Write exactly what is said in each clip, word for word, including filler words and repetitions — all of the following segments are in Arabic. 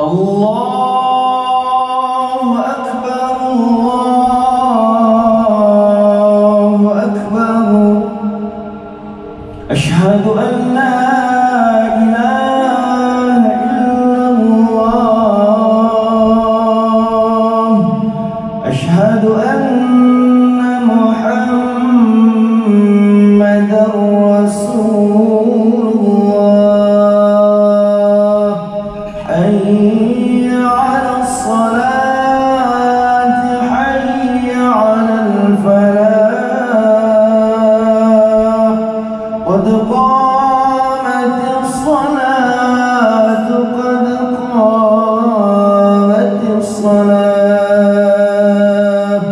الله أكبر الله أكبر أشهد أن لا إله إلا الله أشهد أن محمدا رسول الله حي على الصلاة حي على الفلاح قد قامت الصلاة قد قامت الصلاة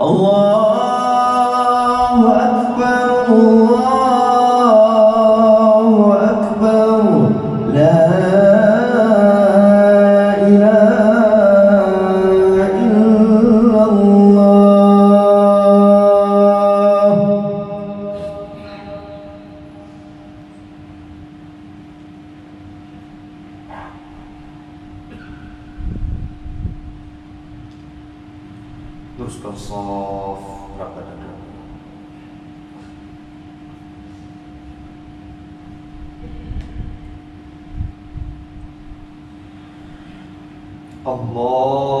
الله الله أكبر لا إله إلا الله terus ke sof rapat-rapat الله أكبر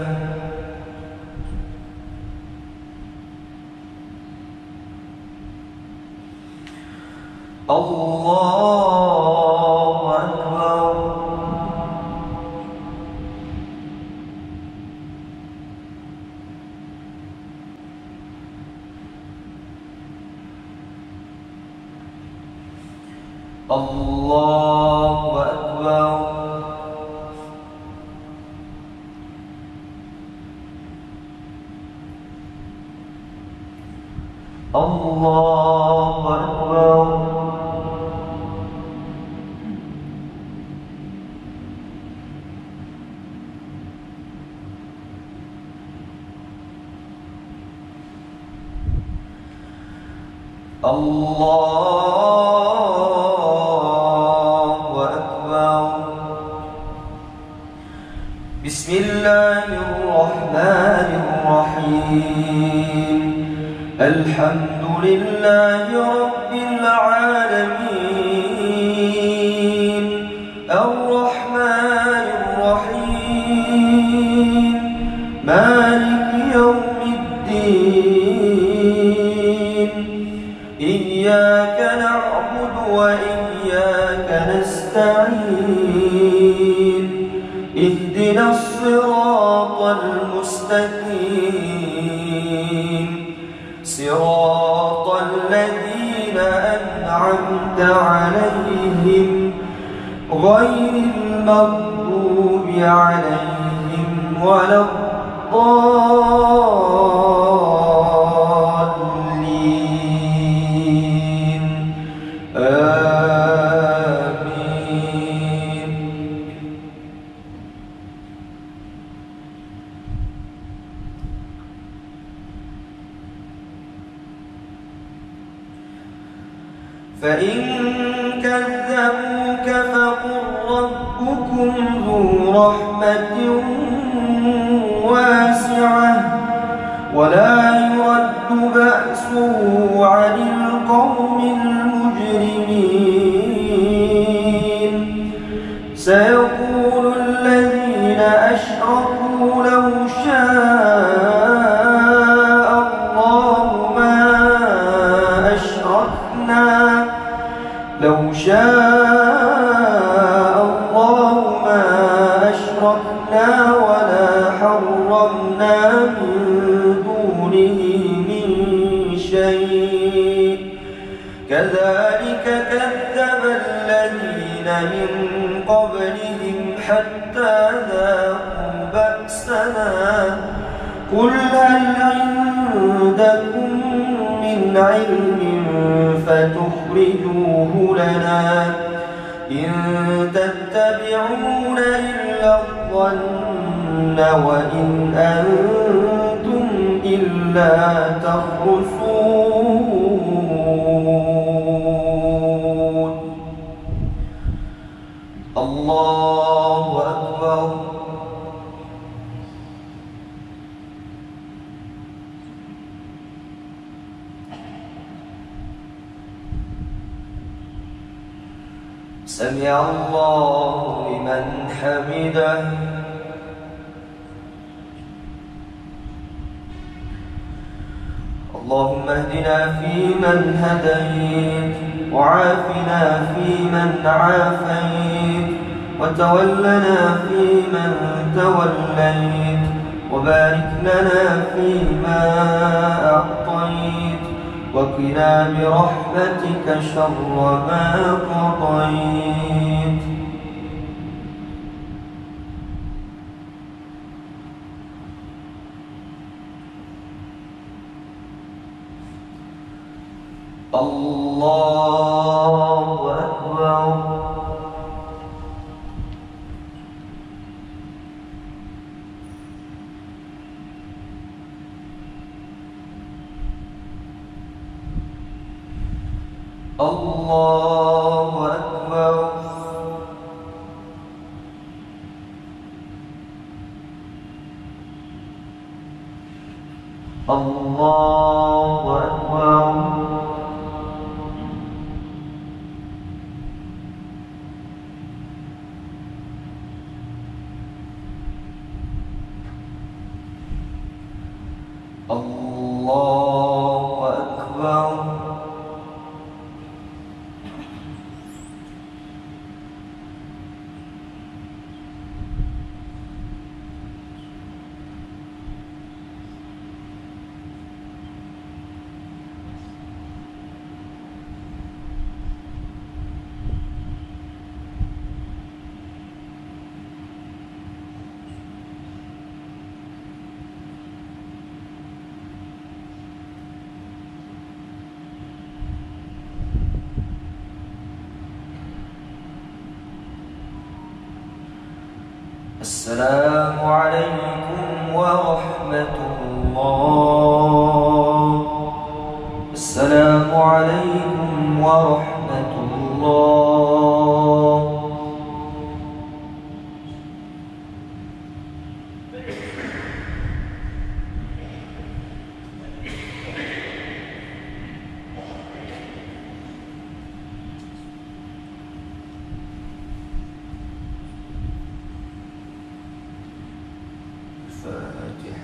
الله أكبر. الله أكبر. الله أكبر. الله أكبر. بسم الله الرحمن الرحيم. الحمد لله رب العالمين. الرحمن الرحيم. مالك يوم الدين. إياك نعبد وإياك نستعين. اهدنا الصراط المستقيم. صراط الذين أنعمت عليهم غير المغضوب عليهم ولا الضالين. آمين. فإن كذبوك فقل ربكم ذو رحمة واسعة ولا يرد بأسه عن القوم المجرمين. سيقول الذين أشركوا لو شاء لو شاء الله ما أشركنا ولا حرمنا من دونه من شيء. كذلك كذب الذين من قبلهم حتى ذاقوا بأسنا. قل هل عندكم من علم فتخرجوه لنا؟ إن تتبعون إلا الظن وإن أنتم إلا تخرصون. الله أكبر. سمع الله لمن حمده. اللهم اهدنا فيمن هديت وعافنا فيمن عافيت وتولنا فيمن توليت وبارك لنا فيما أعطيت وقنا برحمتك شر ما قضيت. الله أكبر. الله أكبر. الله أكبر. الله أكبر. السلام عليكم ورحمة الله. السلام عليكم ورحمة الله. فاتحة.